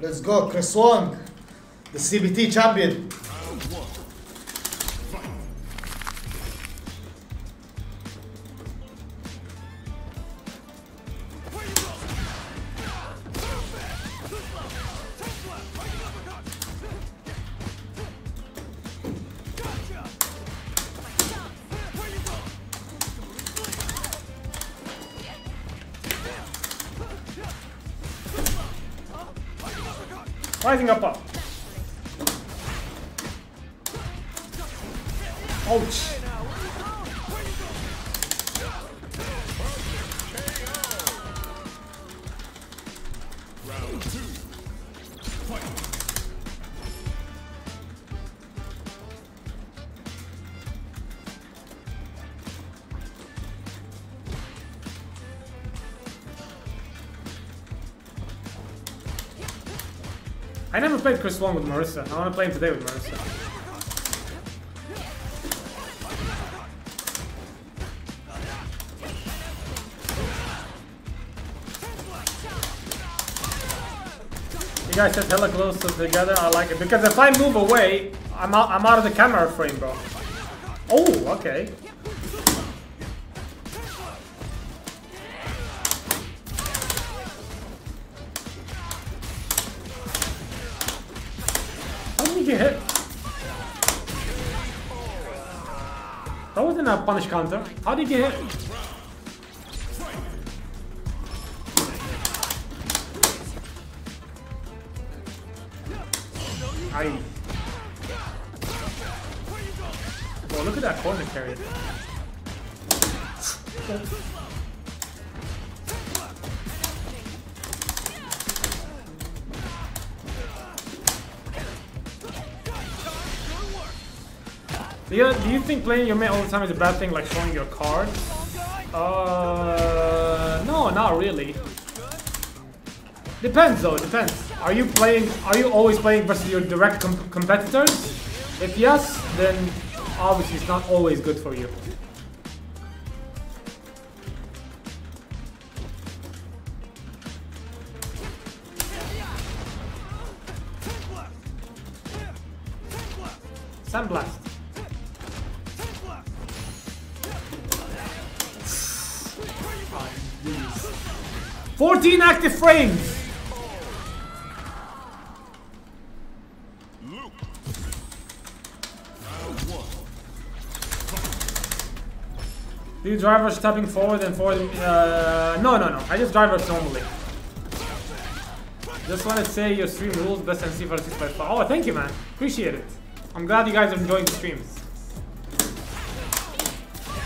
Let's go, Chris Wong, the CBT champion. Rising up. Ouch. I never played Chris Wong with Marisa. I want to play him today with Marisa. You guys sit hella close together. I like it because if I move away, I'm out of the camera frame, bro. Oh, okay. Punish counter. How did you hit? Aye. Bro, look at that corner carry. Do you think playing your main all the time is a bad thing, like showing your cards? No, not really. Depends though, depends. Are you always playing versus your direct competitors? If yes, then obviously it's not always good for you. Sandblast. Jeez. 14 active frames! Luke. Do you drive her stepping forward and forward? No. I just drive her normally. Just want to say your stream rules, best MC for 6x5. Oh, thank you, man. Appreciate it. I'm glad you guys are enjoying the streams.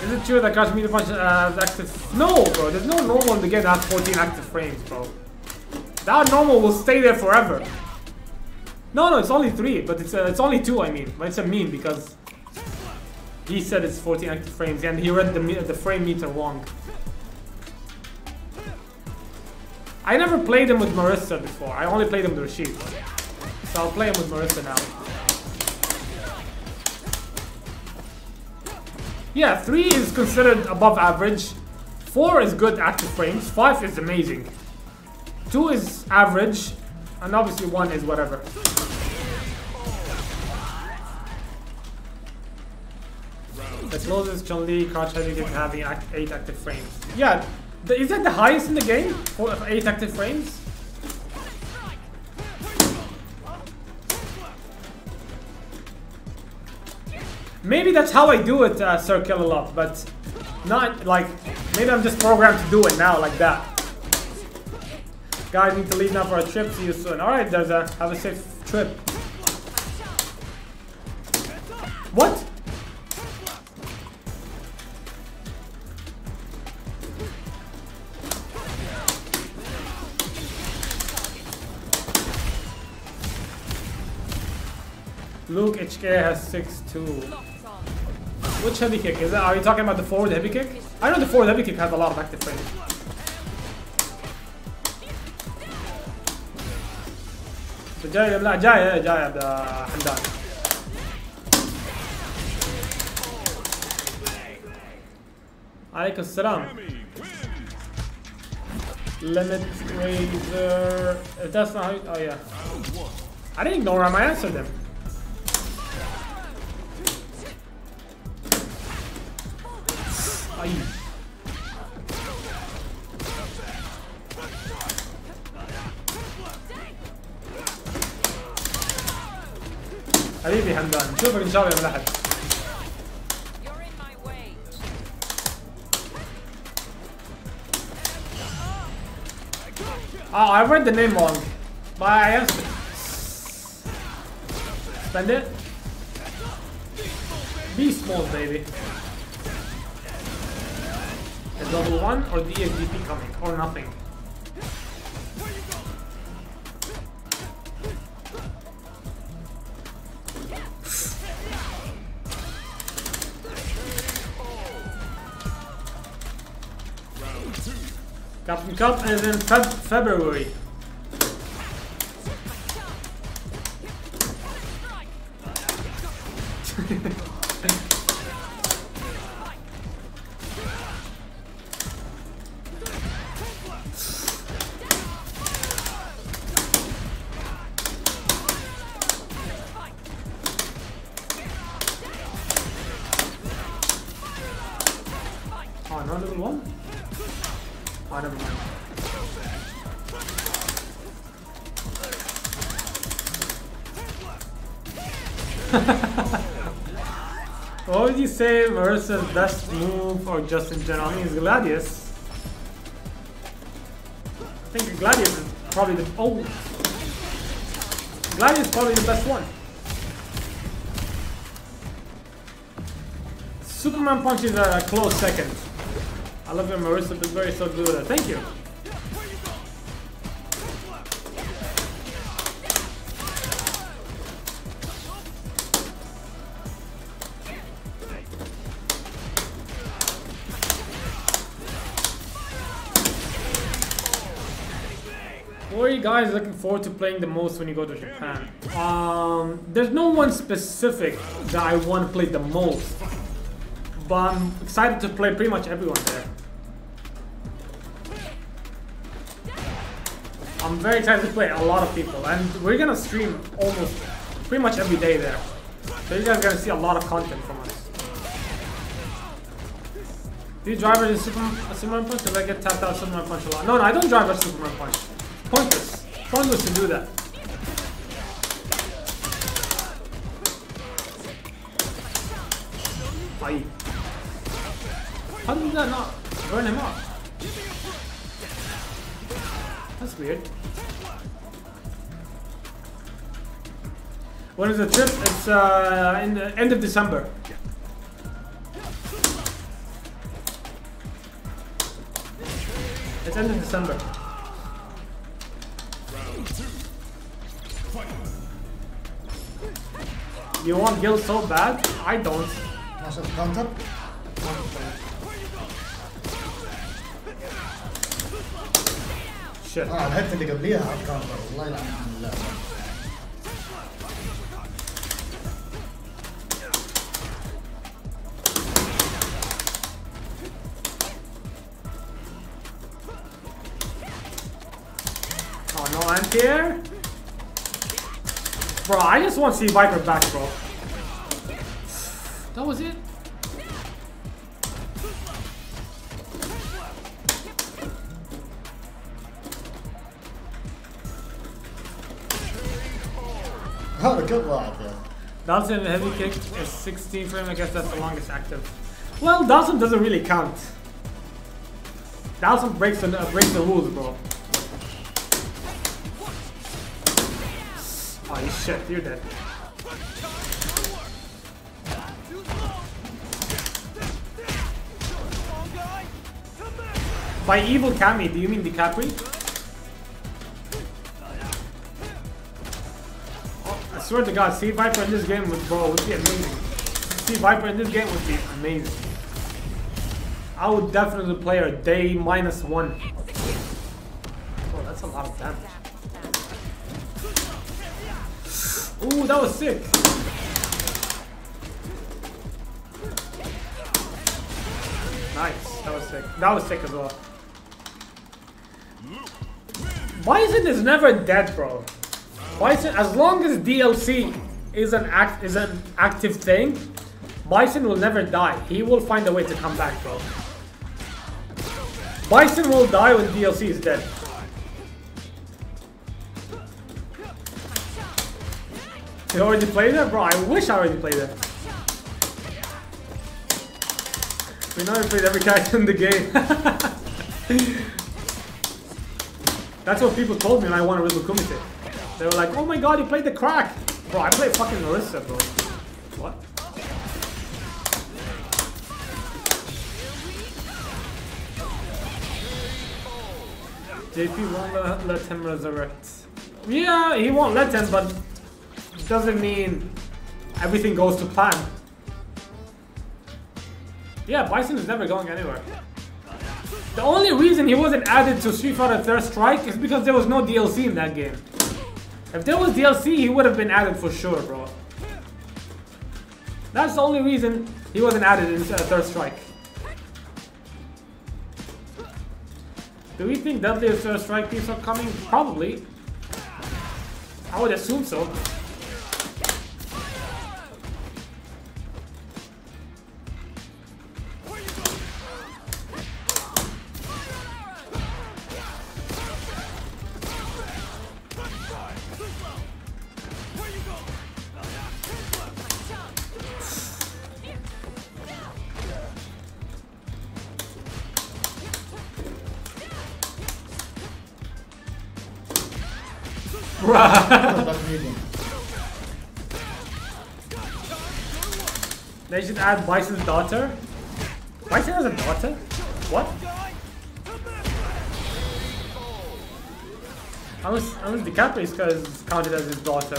Is it true that Crash Meter Punch has active? No, bro. There's no normal in the game that has 14 active frames, bro. That normal will stay there forever. No, it's only 3, but it's only 2. I mean, but it's a meme because he said it's 14 active frames and he read the frame meter wrong. I never played him with Marisa before. I only played him with Rashid, so I'll play him with Marisa now. Yeah, 3 is considered above average, 4 is good active frames, 5 is amazing, 2 is average, and obviously 1 is whatever. The closest Chun-Li crouch heavy can have 8 active frames. Yeah, is that the highest in the game, for 8 active frames? Maybe that's how I do it, Sir Kill a lot, but not like, maybe I'm just programmed to do it now like that. Guys, need to leave now for a trip. See you soon. Alright, have a safe trip. What? Luke HK has 6-2. Which heavy kick is that? Are you talking about the forward heavy kick? I know the forward heavy kick has a lot of active frames. The Jaya of the Hamdan. Alaikum salam. Limit Razor. If that's not how you, oh yeah. I didn't ignore him, I answered him. Ay. حبيبي همدان شوفك ان شاء الله يوم الاحد. Oh, I read the name wrong. But I answered. Spend it. Be small, baby. The double one or the ESDP coming or nothing. Captain Cup is in February. Oh, another one? I don't mind. What would you say versus best move or just in general? I mean, it's Gladius. I think Gladius is probably the Gladius is probably the best one. Superman Punch is a close second. I love your Marisa, but very so good at that. Thank you. What are you guys looking forward to playing the most when you go to Japan? There's no one specific that I want to play the most, but I'm excited to play pretty much everyone there. I'm very excited to play a lot of people, and we're gonna stream almost pretty much every day there. So you guys are gonna see a lot of content from us. Do you drive versus Superman Punch? Because I get tapped out Superman Punch a lot. No, I don't drive versus Superman Punch. Pointless. Pointless to do that. Aye. How did that not burn him up? That's weird. When is the trip? It's in the end of December. It's end of December. You want guild so bad? I don't. شيت الهيت اللي قبليها على الكاميرا والله العظيم بالله Oh no, I'm here. Bro, I just want C Viper back, bro. That was it. Oh, good luck, yeah. Dhalsim heavy kick is 16 frame. I guess that's the longest active. Well, Dhalsim doesn't really count. Dhalsim breaks the rules, bro. Oh shit, you're dead. By evil Cammy, do you mean DiCaprio? I swear to God, C Viper in this game would be amazing. C Viper in this game would be amazing. I would definitely play her day -1. Oh, that's a lot of damage. Ooh, that was sick. Nice, that was sick. That was sick as well. Bison is never dead, bro. Bison, as long as DLC is an active thing, Bison will never die. He will find a way to come back, bro. Bison will die when DLC is dead. Did I already play that? Bro, I wish I already played that. We know I played every character in the game. That's what people told me when I won Red Bull Kumite. They were like, oh my god, you played the crack! Bro, I played fucking Marisa, bro. What? JP won't let him resurrect. Yeah, he won't let him, but it doesn't mean everything goes to plan. Yeah, Bison is never going anywhere. The only reason he wasn't added to Street Fighter Third Strike is because there was no DLC in that game. If there was DLC, he would have been added for sure, bro. That's the only reason he wasn't added in Third Strike. Do we think deadliest Third Strike keeps on coming? Probably. I would assume so. They should add Bison's daughter. Bison has a daughter? What? Unless the DiCaprio is counted as his daughter.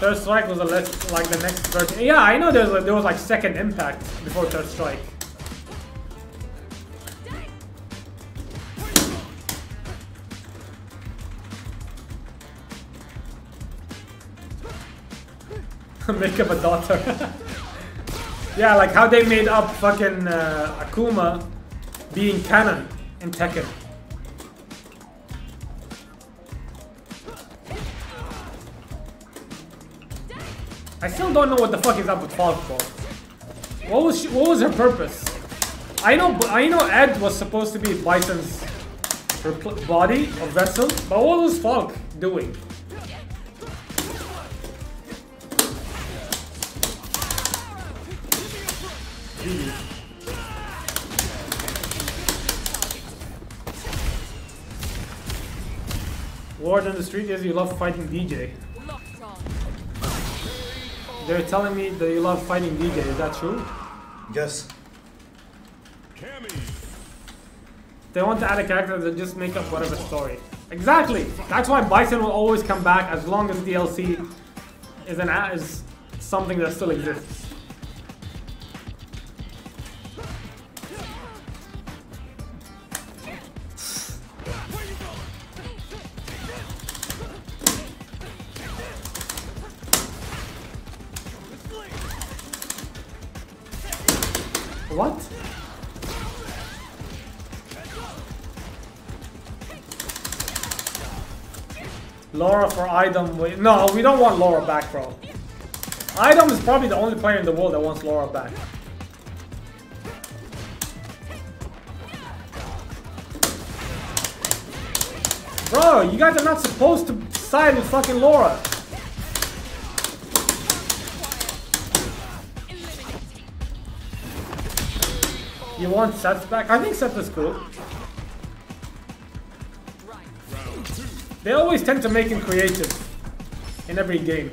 Third Strike was a less like the next version. Yeah, I know there was like second impact before Third Strike. Make up a daughter. Yeah, like how they made up fucking Akuma being canon in Tekken. I still don't know what the fuck is up with Falk, bro. What was her purpose? I know Ed was supposed to be Bison's body or vessel, but what was Falk doing? Word on the street is you love fighting DJ. They're telling me that you love fighting DJ, is that true? Yes. They want to add a character that just make up whatever story. Exactly! That's why Bison will always come back as long as DLC is something that still exists. What? Laura for Idom. No, we don't want Laura back, bro. Idom is probably the only player in the world that wants Laura back. Bro, you guys are not supposed to side with fucking Laura. You want Seth back? I think Seth is cool. They always tend to make him creative in every game.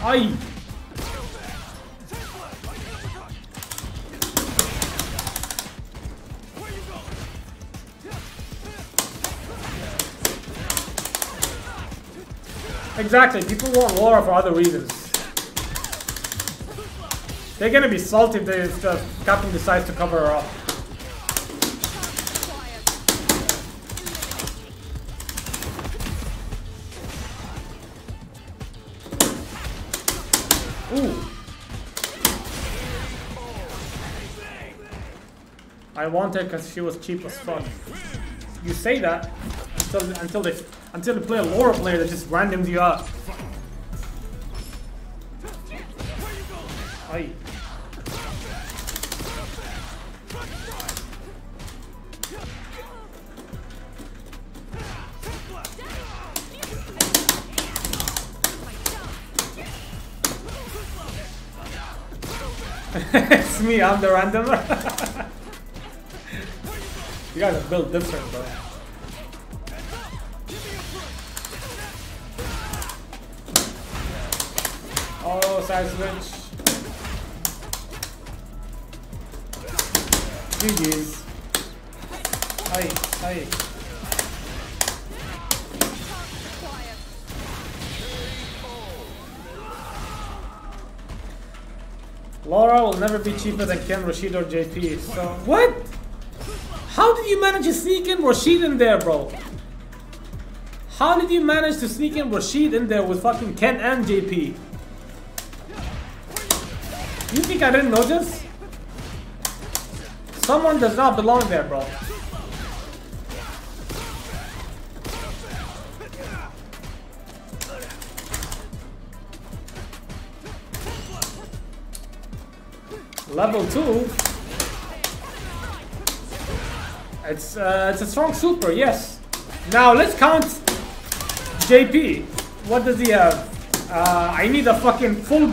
Aye. Exactly, people want Laura for other reasons. They're gonna be salty if the captain decides to cover her up. Ooh. I wanted because she was cheap as fuck. You say that until they play a Laura player that just randoms you up. Aye. It's me, I'm the randomer. You guys are built different, bro. Oh, side switch. GG's. Aye, aye. Laura will never be cheaper than Ken, Rashid, or JP, so... What?! How did you manage to sneak in Rashid in there, bro? How did you manage to sneak in Rashid in there with fucking Ken and JP? You think I didn't notice? Someone does not belong there, bro. Level 2? It's a strong super, yes. Now let's count JP. What does he have? I need a fucking full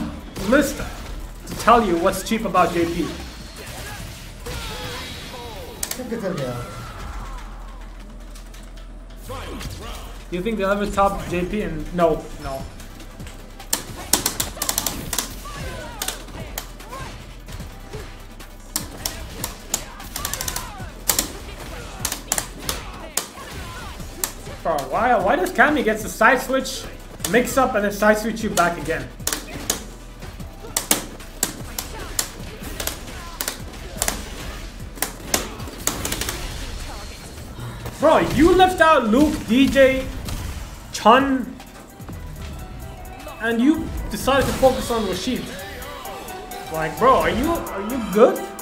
list to tell you what's cheap about JP. Do you think they'll ever top JP? And no, no. For a while, why does Cammy get the side switch, mix up, and then side switch you back again? Bro, you left out Luke, DJ, Chun, and you decided to focus on Rashid. Like, bro, are you good?